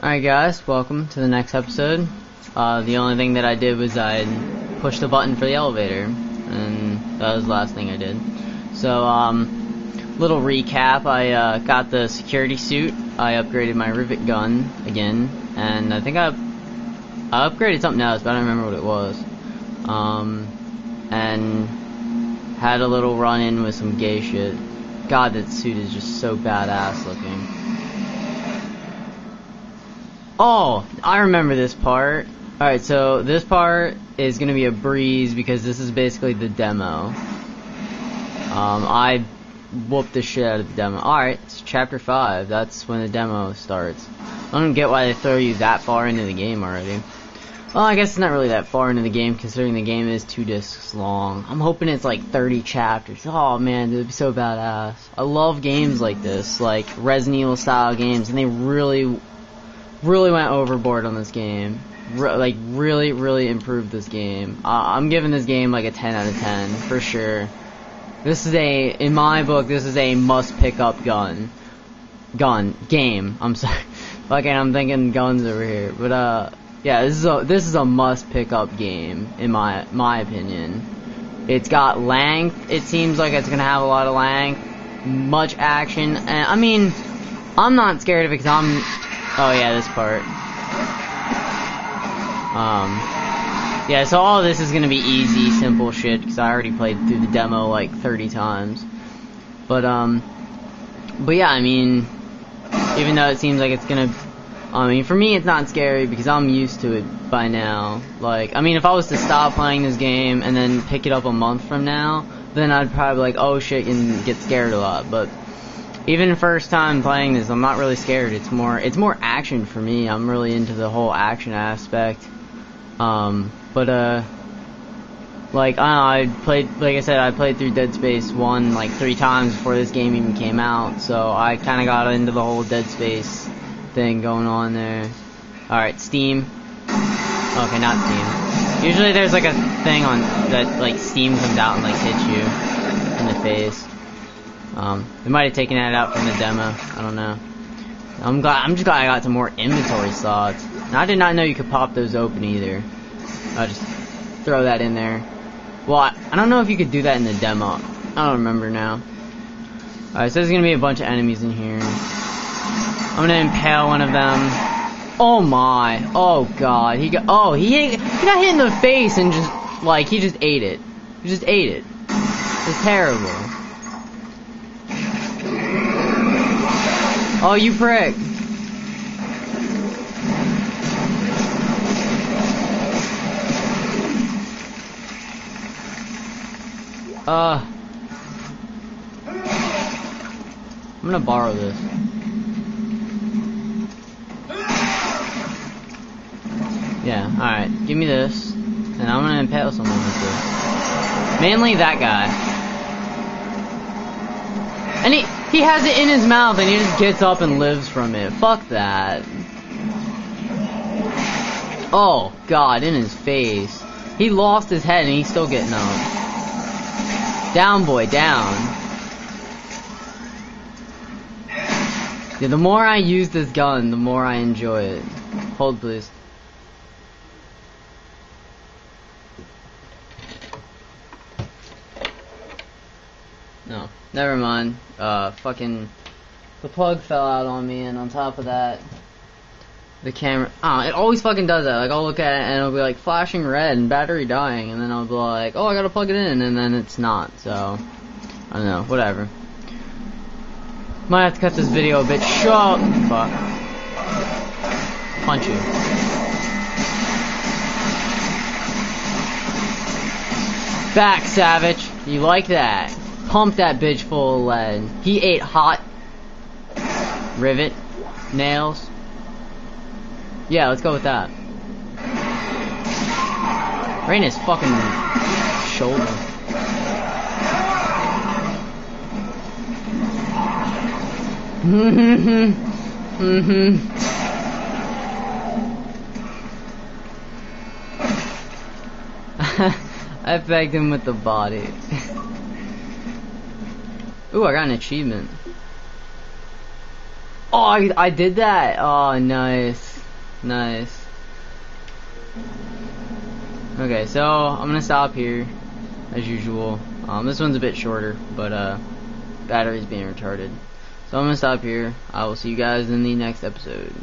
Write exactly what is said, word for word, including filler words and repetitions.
Alright guys, welcome to the next episode. Uh, the only thing that I did was I pushed the button for the elevator, and that was the last thing I did. So, um, little recap, I uh, got the security suit, I upgraded my rivet gun again, and I think I, I upgraded something else, but I don't remember what it was. Um, and had a little run-in with some gay shit. God, that suit is just so badass looking. Oh, I remember this part. Alright, so this part is gonna be a breeze because this is basically the demo. Um, I whooped the shit out of the demo. Alright, it's chapter five. That's when the demo starts. I don't get why they throw you that far into the game already. Well, I guess it's not really that far into the game considering the game is two discs long. I'm hoping it's like thirty chapters. Oh man, that'd be so badass. I love games like this, like Resident Evil style games, and they really... really went overboard on this game. Re like, really, really improved this game. Uh, I'm giving this game like a ten out of ten, for sure. This is a, in my book, this is a must-pick-up gun. Gun. Game. I'm sorry. Fucking, I'm thinking guns over here. But, uh, yeah, this is a, this is a must-pick-up game, in my, my opinion. It's got length. It seems like it's gonna have a lot of length. Much action. And, I mean, I'm not scared of it because I'm... Oh yeah, this part. Um, yeah, so all this is gonna be easy, simple shit, because I already played through the demo like thirty times. But, um, but yeah, I mean, even though it seems like it's gonna, I mean, for me it's not scary, because I'm used to it by now. Like, I mean, if I was to stop playing this game and then pick it up a month from now, then I'd probably like, oh shit, and get scared a lot, but... Even first time playing this, I'm not really scared. It's more, it's more action for me. I'm really into the whole action aspect. Um, but uh, like I, don't know, I played, like I said, I played through Dead Space one like three times before this game even came out. So I kind of got into the whole Dead Space thing going on there. All right, Steam. Okay, not Steam. Usually there's like a thing on that, like Steam comes out and like hits you in the face. Um, they might have taken that out from the demo. I don't know. I'm glad. I'm just glad I got some more inventory slots. And I did not know you could pop those open either. I'll just throw that in there. Well, I, I don't know if you could do that in the demo. I don't remember now. Alright, so there's gonna be a bunch of enemies in here. I'm gonna impale one of them. Oh my! Oh god! He got. Oh, he he got hit in the face and just like he just ate it. He just ate it. It's terrible. Oh, you prick. Uh. I'm gonna borrow this. Yeah, alright. Give me this. And I'm gonna impale someone with this. Mainly that guy. And he, he has it in his mouth and he just gets up and lives from it. Fuck that. Oh, God, in his face. He lost his head and he's still getting up. Down, boy, down. Yeah, the more I use this gun, the more I enjoy it. Hold, please. No. Never mind. Uh, fucking... The plug fell out on me, and on top of that... The camera... Ah, it always fucking does that. Like, I'll look at it, and it'll be, like, flashing red and battery dying, and then I'll be like, oh, I gotta plug it in, and then it's not, so... I don't know. Whatever. Might have to cut this video a bit short. Fuck. Punch you. Back, savage. You like that. Pump that bitch full of lead. He ate hot rivet nails. Yeah, let's go with that. Right in his fucking shoulder. Mm-hmm. Mm-hmm. I pegged him with the body. Ooh, I got an achievement. Oh, I, I did that. Oh, nice. Nice. Okay, so I'm gonna stop here, as usual. Um, this one's a bit shorter, but uh, battery's being retarded. So I'm gonna stop here. I will see you guys in the next episode.